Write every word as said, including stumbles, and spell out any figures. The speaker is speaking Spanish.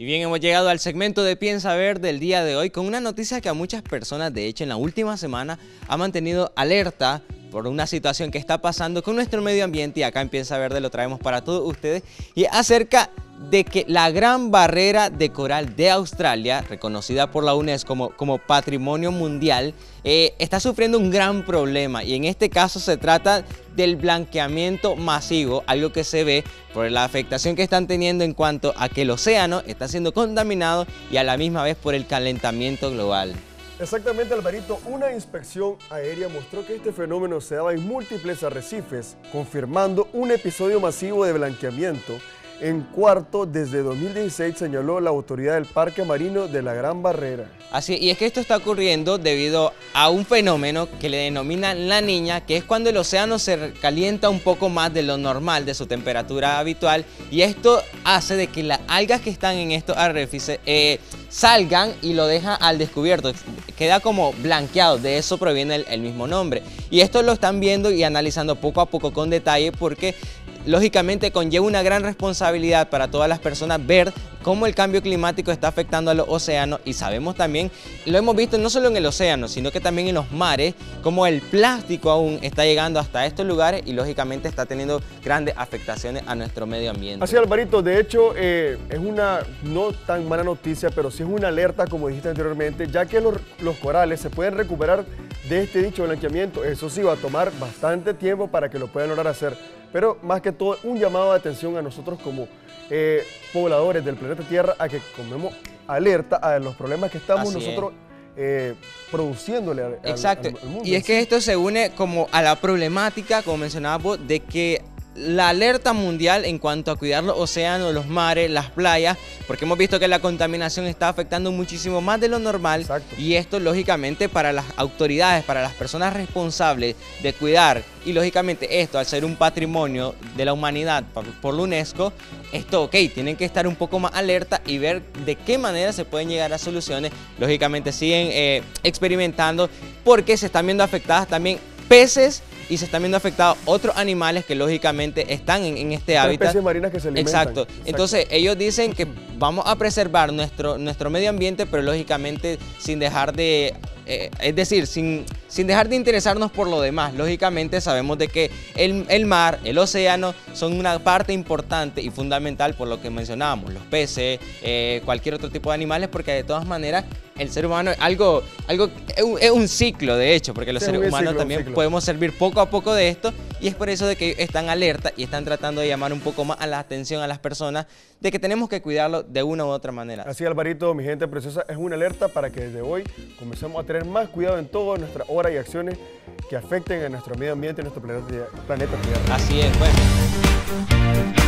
Y bien, hemos llegado al segmento de Piensa Verde del día de hoy con una noticia que a muchas personas, de hecho en la última semana, ha mantenido alerta por una situación que está pasando con nuestro medio ambiente, y acá en Piensa Verde lo traemos para todos ustedes, y acerca de que la Gran Barrera de Coral de Australia, reconocida por la UNESCO como, como Patrimonio Mundial, eh, está sufriendo un gran problema, y en este caso se trata del blanqueamiento masivo, algo que se ve por la afectación que están teniendo en cuanto a que el océano está siendo contaminado y a la misma vez por el calentamiento global. Exactamente, Alvarito, una inspección aérea mostró que este fenómeno se daba en múltiples arrecifes, confirmando un episodio masivo de blanqueamiento. En cuarto, desde dos mil dieciséis, señaló la autoridad del Parque Marino de la Gran Barrera. Así, y es que esto está ocurriendo debido a un fenómeno que le denominan La Niña, que es cuando el océano se calienta un poco más de lo normal, de su temperatura habitual, y esto hace de que las algas que están en estos arrecifes eh, salgan y lo dejan al descubierto, queda como blanqueado, de eso proviene el, el mismo nombre. Y esto lo están viendo y analizando poco a poco con detalle, porque lógicamente conlleva una gran responsabilidad para todas las personas ver cómo el cambio climático está afectando a los océanos, y sabemos también, lo hemos visto no solo en el océano, sino que también en los mares, como el plástico aún está llegando hasta estos lugares y lógicamente está teniendo grandes afectaciones a nuestro medio ambiente. Así, Alvarito, de hecho eh, es una no tan mala noticia, pero sí es una alerta, como dijiste anteriormente, ya que los, los corales se pueden recuperar de este dicho blanqueamiento. Eso sí va a tomar bastante tiempo para que lo puedan lograr hacer, pero más que todo un llamado de atención a nosotros como eh, pobladores del planeta Tierra, a que comemos alerta a los problemas que estamos Así nosotros es. Eh, produciéndole al, Exacto. al, al mundo. Y es que esto se une como a la problemática, como mencionabas vos, de que la alerta mundial en cuanto a cuidar los océanos, los mares, las playas, porque hemos visto que la contaminación está afectando muchísimo más de lo normal. Exacto. Y esto lógicamente para las autoridades, para las personas responsables de cuidar, y lógicamente esto al ser un patrimonio de la humanidad por la UNESCO, esto ok, tienen que estar un poco más alerta y ver de qué manera se pueden llegar a soluciones. Lógicamente siguen eh, experimentando, porque se están viendo afectadas también peces, y se están viendo afectados otros animales que lógicamente están en, en este hábitat. Especies marinas que se alimentan. Exacto. Exacto. Entonces ellos dicen que vamos a preservar nuestro, nuestro medio ambiente, pero lógicamente sin dejar de... Eh, es decir, sin, sin dejar de interesarnos por lo demás. Lógicamente sabemos de que el, el mar, el océano, son una parte importante y fundamental, por lo que mencionábamos, los peces, eh, cualquier otro tipo de animales, porque de todas maneras el ser humano es algo, algo, es un ciclo, de hecho, porque los sí, seres humanos ciclo, también podemos servir poco a poco de esto, y es por eso de que están alerta y están tratando de llamar un poco más a la atención a las personas de que tenemos que cuidarlo de una u otra manera. Así, Alvarito, mi gente preciosa, es una alerta para que desde hoy comencemos a tener más cuidado en todas nuestras obras y acciones que afecten a nuestro medio ambiente y nuestro planeta Tierra. Así es, bueno.